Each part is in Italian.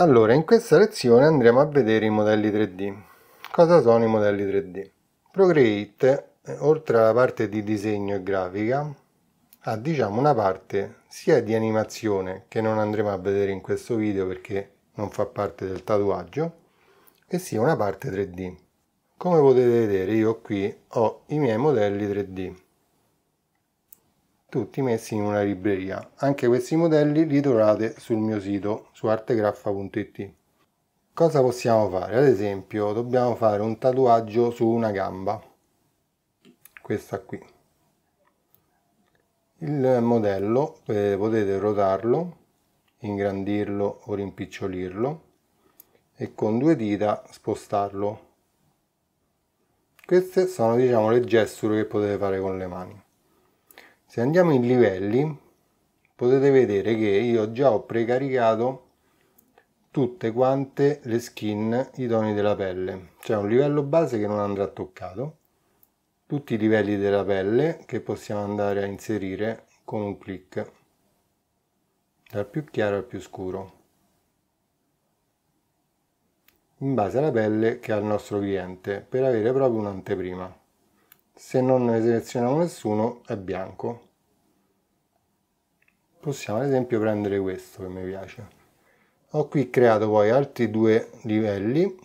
Allora, in questa lezione andremo a vedere i modelli 3D. Cosa sono i modelli 3D? Procreate, oltre alla parte di disegno e grafica, ha una parte sia di animazione, che non andremo a vedere in questo video perché non fa parte del tatuaggio, e sia una parte 3D. Come potete vedere, io qui ho i miei modelli 3D, tutti messi in una libreria. Anche questi modelli li trovate sul mio sito, su artegraffa.it. Cosa possiamo fare? Ad esempio, dobbiamo fare un tatuaggio su una gamba, questa qui. Il modello potete rotarlo, ingrandirlo o rimpicciolirlo e con due dita spostarlo. Queste sono le gesture che potete fare con le mani. Se andiamo in livelli potete vedere che io già ho precaricato tutte quante le skin, i toni della pelle. C'è un livello base che non andrà toccato, tutti i livelli della pelle che possiamo andare a inserire con un clic, dal più chiaro al più scuro, in base alla pelle che ha il nostro cliente, per avere proprio un'anteprima. Se non ne selezioniamo nessuno è bianco. Possiamo ad esempio prendere questo che mi piace. Ho qui creato poi altri due livelli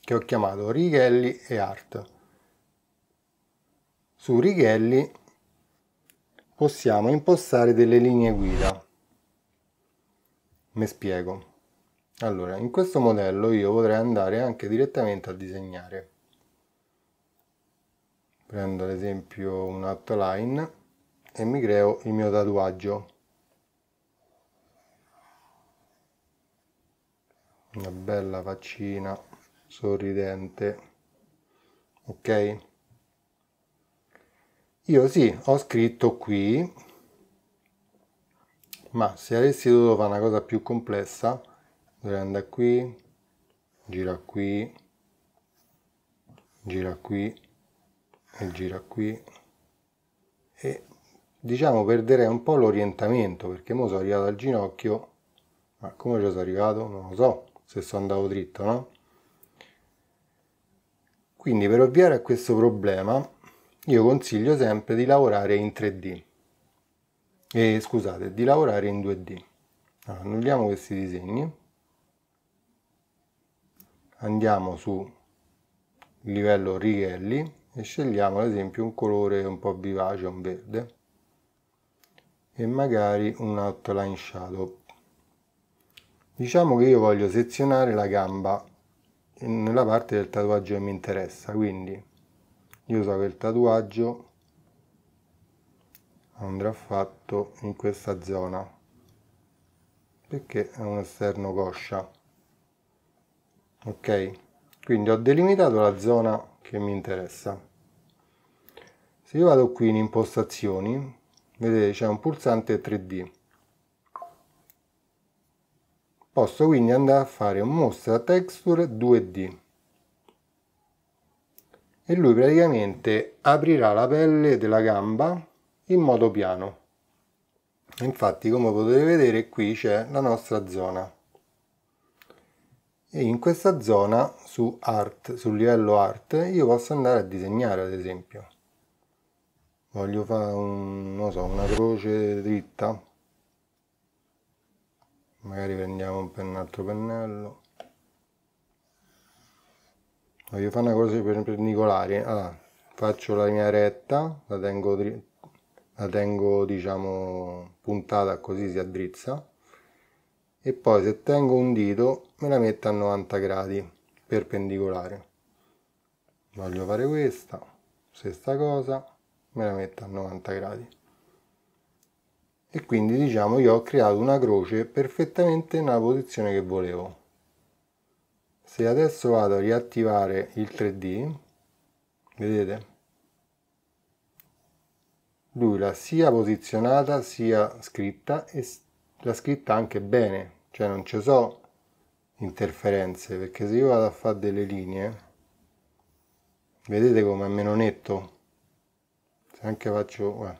che ho chiamato Righelli e Art. Su Righelli possiamo impostare delle linee guida. Mi spiego. Allora, in questo modello io potrei andare anche direttamente a disegnare. Prendo ad esempio un outline e mi creo il mio tatuaggio. Una bella faccina sorridente. Ok? Io sì, ho scritto qui, ma se avessi dovuto fare una cosa più complessa, dovrei andare qui, gira qui, gira qui. E gira qui e perderei un po' l'orientamento, perché mo sono arrivato al ginocchio, ma come ci sono arrivato? Non lo so, se sono andato dritto, no? Quindi per ovviare a questo problema io consiglio sempre di lavorare in 3D e scusate, di lavorare in 2D. Allora, annulliamo questi disegni, andiamo su livello Righelli e scegliamo ad esempio un colore un po' vivace, un verde, e magari un outline shadow. Diciamo che io voglio sezionare la gamba nella parte del tatuaggio che mi interessa, quindi io so che il tatuaggio andrà fatto in questa zona perché è un esterno coscia. Ok, quindi ho delimitato la zona che mi interessa. Se io vado qui in impostazioni, vedete c'è un pulsante 3D. Posso quindi andare a fare un mostra texture 2D e lui praticamente aprirà la pelle della gamba in modo piano. Infatti, come potete vedere, qui c'è la nostra zona. E in questa zona, su Art, sul livello Art, io posso andare a disegnare, ad esempio. Voglio fare una croce dritta. Magari prendiamo un altro pennello. Voglio fare una croce perpendicolare. Allora, faccio la mia retta, la tengo diciamo puntata così si addrizza. E poi se tengo un dito me la metto a 90 gradi perpendicolare. Voglio fare questa stessa cosa, me la metto a 90 gradi e quindi io ho creato una croce perfettamente nella posizione che volevo. Se adesso vado a riattivare il 3D, vedete? Lui l'ha sia posizionata sia scritta e l'ha scritta anche bene, cioè non ci sono interferenze, perché se io vado a fare delle linee vedete come è meno netto. Se anche faccio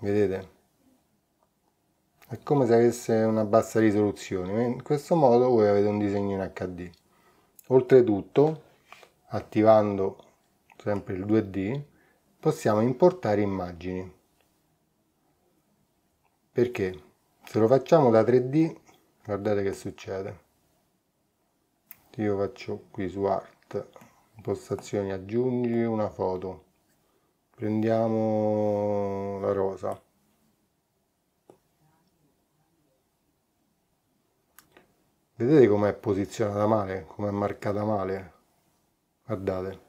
vedete è come se avesse una bassa risoluzione. In questo modo voi avete un disegno in HD. Oltretutto, attivando sempre il 2D, possiamo importare immagini. Perché? Se lo facciamo da 3D, guardate che succede. Io faccio qui su Art, impostazioni, aggiungi una foto. Prendiamo la rosa. Vedete com'è posizionata male, com'è marcata male? Guardate.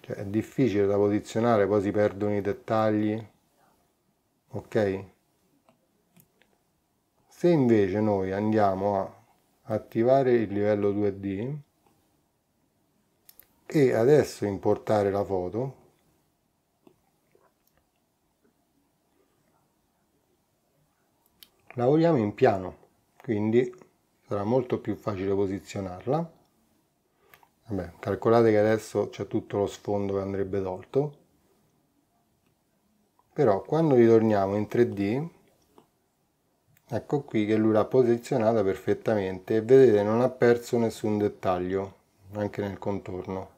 Cioè, è difficile da posizionare, poi si perdono i dettagli. Ok? Se invece noi andiamo a attivare il livello 2D e adesso importare la foto, lavoriamo in piano, quindi sarà molto più facile posizionarla. Vabbè, calcolate che adesso c'è tutto lo sfondo che andrebbe tolto, però quando ritorniamo in 3D ecco qui che lui l'ha posizionata perfettamente e vedete non ha perso nessun dettaglio, anche nel contorno.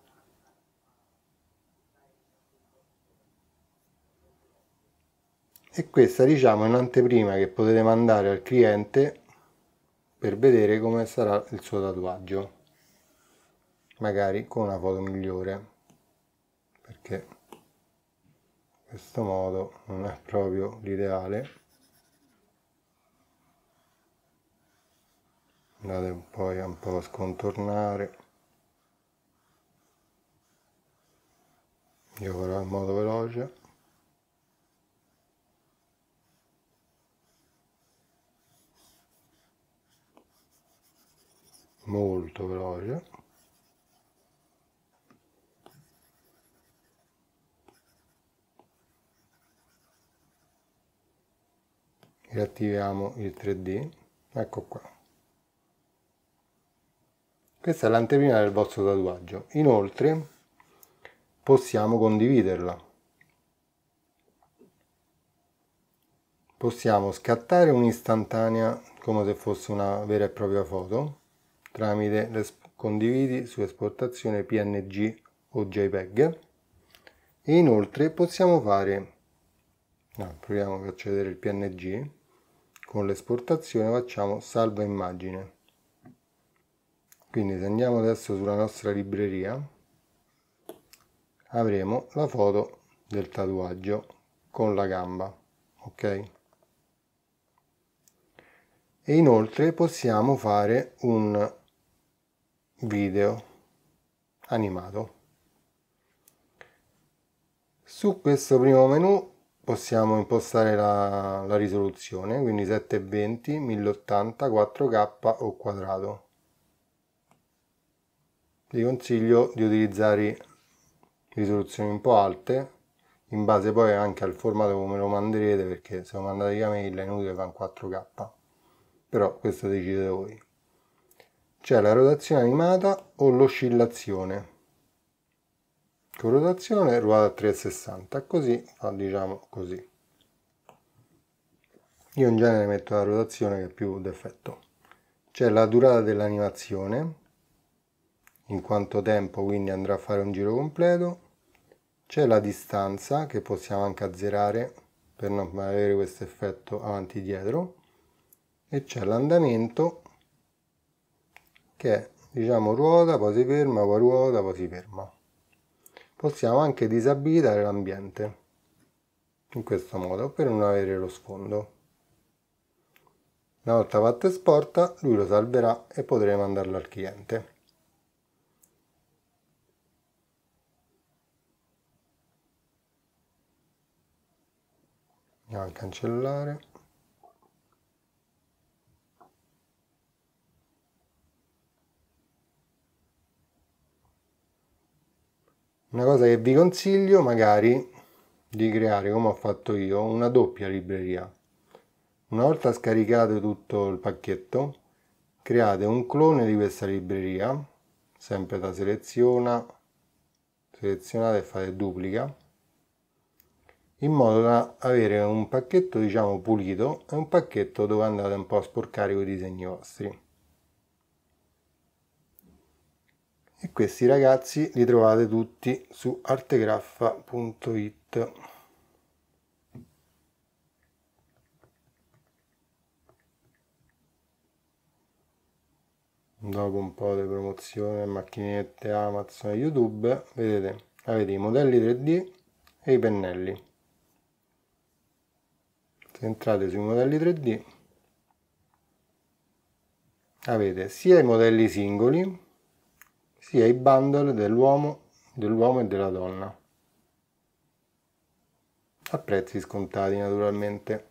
E questa, diciamo, è un'anteprima che potete mandare al cliente per vedere come sarà il suo tatuaggio, magari con una foto migliore, perché in questo modo non è proprio l'ideale. Andate poi un po' a scontornare, io farò in modo veloce. Molto veloce. Riattiviamo il 3D, ecco qua. Questa è l'anteprima del vostro tatuaggio. Inoltre possiamo condividerla. Possiamo scattare un'istantanea come se fosse una vera e propria foto tramite le condividi su esportazione PNG o JPEG. E inoltre possiamo fare, proviamo a accedere il PNG, con l'esportazione facciamo salva immagine. Quindi se andiamo adesso sulla nostra libreria avremo la foto del tatuaggio con la gamba, ok? E inoltre possiamo fare un video animato. Su questo primo menu possiamo impostare la risoluzione, quindi 720, 1080, 4K o quadrato. Vi consiglio di utilizzare risoluzioni un po' alte, in base poi anche al formato come lo manderete, perché se lo mandate via mail è inutile fare un 4K, però questo decidete voi. C'è la rotazione animata o l'oscillazione. Con rotazione ruota a 360, così fa, diciamo così. Io in genere metto la rotazione che è più d'effetto. C'è la durata dell'animazione, in quanto tempo quindi andrà a fare un giro completo. C'è la distanza che possiamo anche azzerare per non avere questo effetto avanti e dietro, e c'è l'andamento che è, diciamo, ruota, poi si ferma, poi ruota, poi si ferma. Possiamo anche disabilitare l'ambiente in questo modo per non avere lo sfondo. Una volta fatto esporta, lui lo salverà e potremo mandarlo al cliente. Andiamo a cancellare. Una cosa che vi consiglio magari di creare, come ho fatto io, una doppia libreria. Una volta scaricate tutto il pacchetto, create un clone di questa libreria, sempre da selezionare e fate duplica. in modo da avere un pacchetto, diciamo, pulito e un pacchetto dove andate un po' a sporcare i disegni vostri. E questi ragazzi li trovate tutti su artegraffa.it. Dopo un po' di promozione, macchinette, Amazon e YouTube, vedete, avete i modelli 3D e i pennelli. Se entrate sui modelli 3D avete sia i modelli singoli sia i bundle dell'uomo e della donna, a prezzi scontati naturalmente,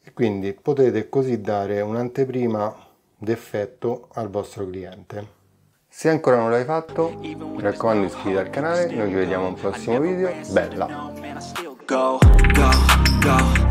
e quindi potete così dare un'anteprima d'effetto al vostro cliente. Se ancora non l'hai fatto, mi raccomando, iscriviti al canale, noi ci vediamo al prossimo video. Bella!